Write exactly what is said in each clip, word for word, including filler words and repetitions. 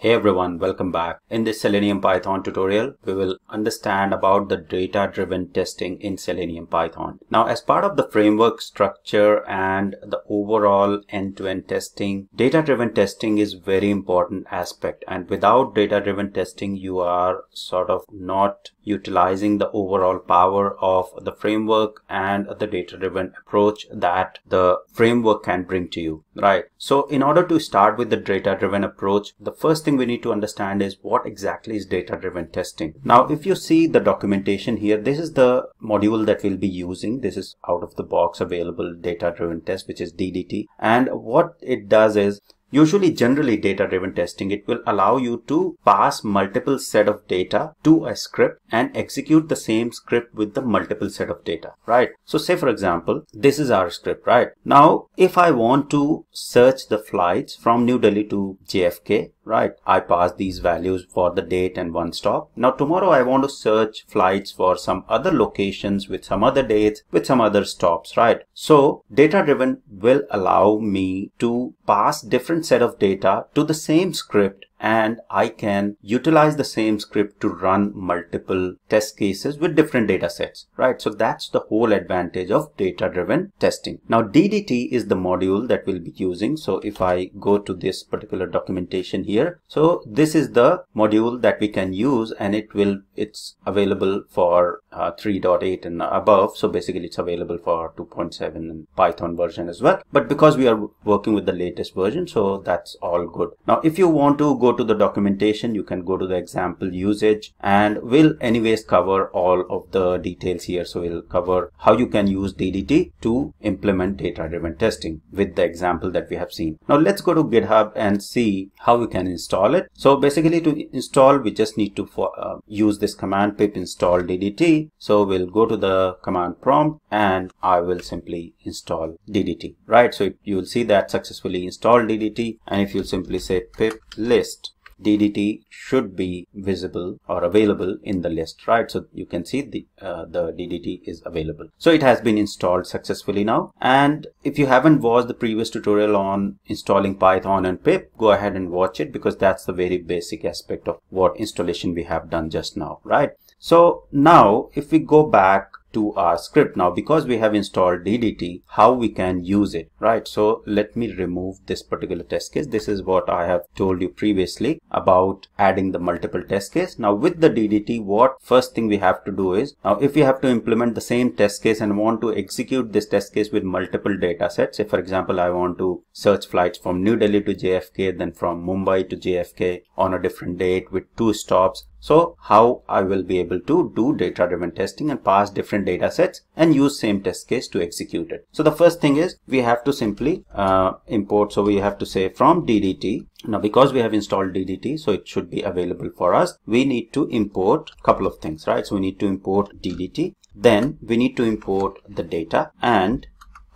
Hey everyone, welcome back. In this Selenium Python tutorial, we will understand about the data-driven testing in Selenium Python. Now, as part of the framework structure and the overall end-to-end testing, data-driven testing is very important aspect. And without data-driven testing, you are sort of not utilizing the overall power of the framework and the data-driven approach that the framework can bring to you, right? So in order to start with the data-driven approach, the first thing we need to understand is what exactly is data-driven testing. Now, if you see the documentation here, this is the module that we'll be using. This is out of the box available data-driven test, which is D D T. And what it does is, usually generally data-driven testing, it will allow you to pass multiple set of data to a script and execute the same script with the multiple set of data, right? So say for example, this is our script, right? Now, if I want to search the flights from New Delhi to J F K, right, I pass these values for the date and one stop. Now tomorrow I want to search flights for some other locations with some other dates, with some other stops, right? So data driven will allow me to pass different set of data to the same script, and I can utilize the same script to run multiple test cases with different data sets, right? So that's the whole advantage of data-driven testing. Now, D D T is the module that we'll be using. So if I go to this particular documentation here, so this is the module that we can use, and it will, it's available for uh, three point eight and above. So basically it's available for two point seven and Python version as well. But because we are working with the latest version, so that's all good. Now, if you want to go Go to the documentation, you can go to the example usage, and we'll anyways cover all of the details here. So we'll cover how you can use D D T to implement data-driven testing with the example that we have seen. Now let's go to GitHub and see how we can install it. So basically to install, we just need to for, uh, use this command pip install D D T. So we'll go to the command prompt and I will simply install D D T, right? So you will see that successfully installed D D T, and if you simply say pip list, D D T should be visible or available in the list, right? So you can see the uh, the D D T is available. So it has been installed successfully now. And if you haven't watched the previous tutorial on installing Python and pip, go ahead and watch it, because that's the very basic aspect of what installation we have done just now, right? So now if we go back to our script, now because we have installed D D T, how we can use it, right? So let me remove this particular test case. This is what I have told you previously about adding the multiple test case. Now with the D D T, what first thing we have to do is, now if we have to implement the same test case and want to execute this test case with multiple data sets, say for example I want to search flights from New Delhi to J F K, then from Mumbai to J F K on a different date with two stops. So how I will be able to do data-driven testing and pass different data sets and use same test case to execute it. So the first thing is we have to simply uh, import. So we have to say from D D T. Now because we have installed D D T, so it should be available for us. We need to import a couple of things, right? So we need to import D D T. Then we need to import the data and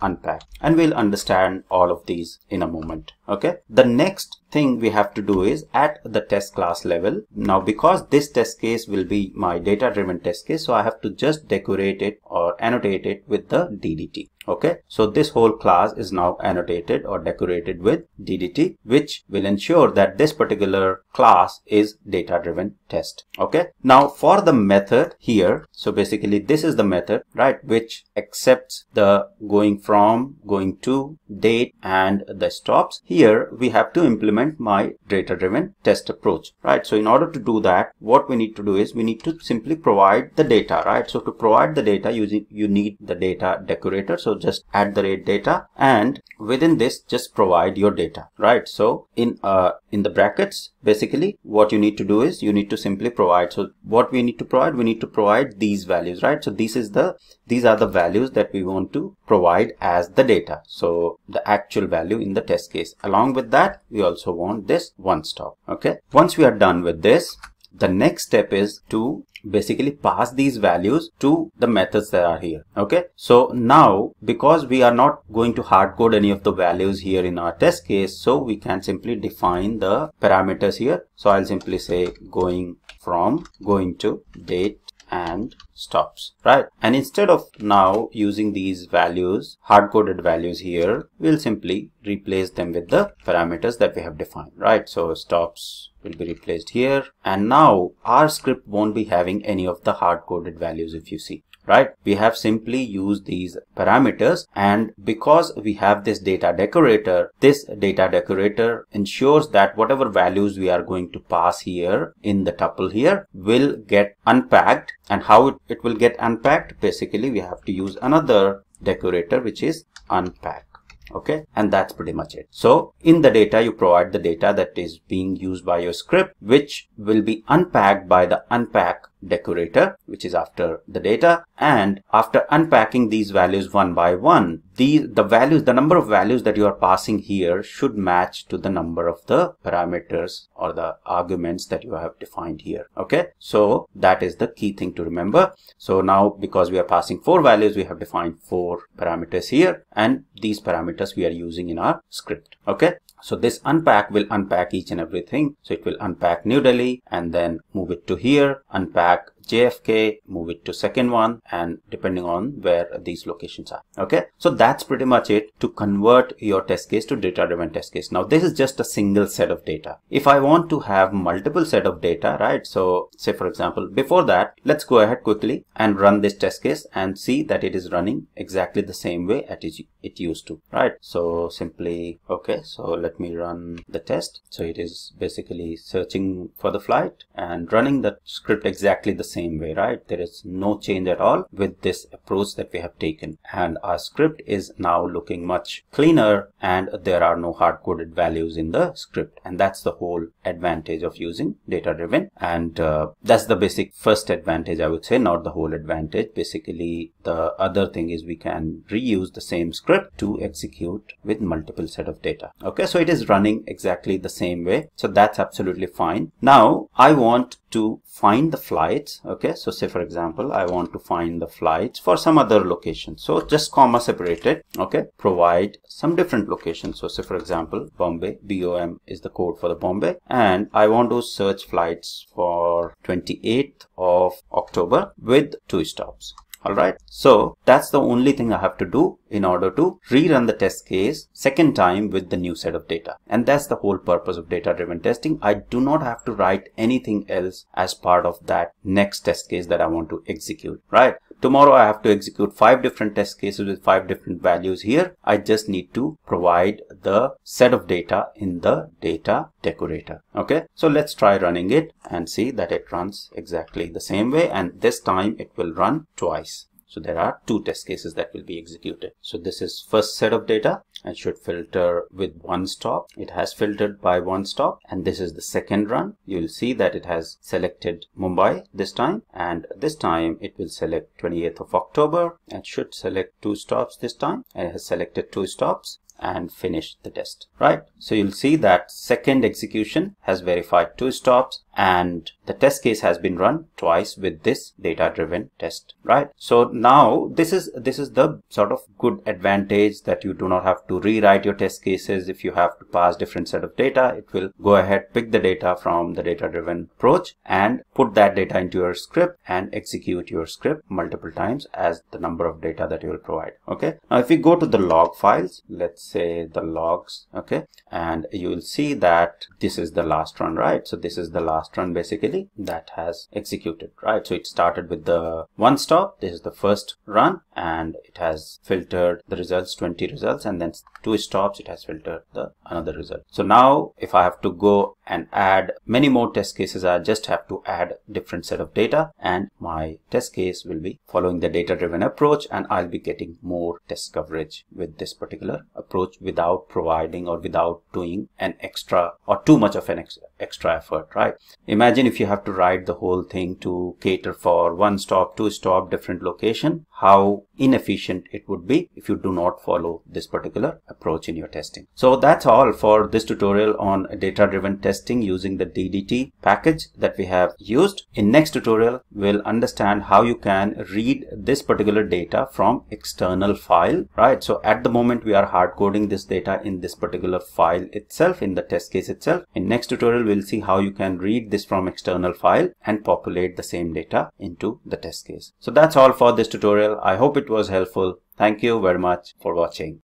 unpack, and we'll understand all of these in a moment. Okay, the next thing we have to do is at the test class level. Now because this test case will be my data driven test case, so I have to just decorate it or annotate it with the D D T. Okay, so this whole class is now annotated or decorated with D D T, which will ensure that this particular class is data driven test. Okay, now for the method here, so basically this is the method, right, which accepts the going from, going to, date and the stops. Here we have to implement my data driven test approach, right? So in order to do that, what we need to do is we need to simply provide the data, right? So to provide the data, using you need the data decorator. So just add the rate data, and within this just provide your data, right? So in uh in the brackets, basically what you need to do is you need to simply provide. So what we need to provide, we need to provide these values, right? So this is the these are the values that we want to provide as the data, so the actual value in the test case. Along with that, we also want this one stop. Okay, once we are done with this, the next step is to basically pass these values to the methods that are here. Okay, so now because we are not going to hard code any of the values here in our test case, so we can simply define the parameters here. So I'll simply say going from, going to, date and stops, right? And instead of now using these values, hard-coded values here, we'll simply replace them with the parameters that we have defined, right? So stops will be replaced here, and now our script won't be having any of the hard-coded values, if you see, right? We have simply used these parameters, and because we have this data decorator, this data decorator ensures that whatever values we are going to pass here in the tuple here will get unpacked. And how it, it will get unpacked, basically we have to use another decorator which is unpack. Okay, and that's pretty much it. So in the data, you provide the data that is being used by your script, which will be unpacked by the unpack decorator, which is after the data. And after unpacking these values one by one, the the values, the number of values that you are passing here should match to the number of the parameters or the arguments that you have defined here. Okay, so that is the key thing to remember. So now, because we are passing four values, we have defined four parameters here, and these parameters we are using in our script. Okay, so this unpack will unpack each and everything. So it will unpack New Delhi and then move it to here, unpack J F K, move it to second one, and depending on where these locations are. Okay, so that's pretty much it to convert your test case to data driven test case. Now this is just a single set of data. If I want to have multiple set of data, right, so say for example, before that, let's go ahead quickly and run this test case and see that it is running exactly the same way as it used to, right? So simply, okay, so let me run the test. So it is basically searching for the flight and running the script exactly the same same way, right? There is no change at all with this approach that we have taken, and our script is now looking much cleaner, and there are no hard-coded values in the script. And that's the whole advantage of using data-driven, and uh, that's the basic first advantage, I would say, not the whole advantage. Basically, the other thing is we can reuse the same script to execute with multiple set of data. Okay, so it is running exactly the same way, so that's absolutely fine. Now I want to find the flights. Okay, so say for example, I want to find the flights for some other location, so just comma separated. Okay, provide some different location. So say for example, Bombay, B O M is the code for the Bombay, and I want to search flights for twenty-eighth of October with two stops. All right, so that's the only thing I have to do in order to rerun the test case second time with the new set of data. And that's the whole purpose of data-driven testing. I do not have to write anything else as part of that next test case that I want to execute, right? Tomorrow I have to execute five different test cases with five different values here. I just need to provide the set of data in the data decorator. Okay, so let's try running it and see that it runs exactly the same way, and this time it will run twice. So there are two test cases that will be executed. So this is first set of data and should filter with one stop. It has filtered by one stop. And this is the second run. You will see that it has selected Mumbai this time. And this time it will select twenty-eighth of October and should select two stops this time. And it has selected two stops and finish the test, right? So you'll see that second execution has verified two stops, and the test case has been run twice with this data-driven test, right? So now this is this is the sort of good advantage that you do not have to rewrite your test cases. If you have to pass different set of data, it will go ahead, pick the data from the data-driven approach and put that data into your script and execute your script multiple times as the number of data that you will provide. Okay, now if you go to the log files, let's say the logs, okay, and you will see that this is the last run, right? So this is the last run basically that has executed, right? So it started with the one stop. This is the first run, and it has filtered the results, twenty results, and then two stops it has filtered the another result. So now if I have to go and add many more test cases, I just have to add different set of data, and my test case will be following the data driven approach, and I'll be getting more test coverage with this particular approach without providing or without doing an extra or too much of an ex extra effort, right? Imagine if you have to write the whole thing to cater for one stop, two stop, different location, how inefficient it would be if you do not follow this particular approach in your testing. So that's all for this tutorial on data-driven testing using the D D T package that we have used. In next tutorial, we'll understand how you can read this particular data from external file, right? So at the moment, we are hard coding this data in this particular file itself, in the test case itself. In next tutorial, we'll see how you can read this from external file and populate the same data into the test case. So that's all for this tutorial. I hope it was helpful. Thank you very much for watching.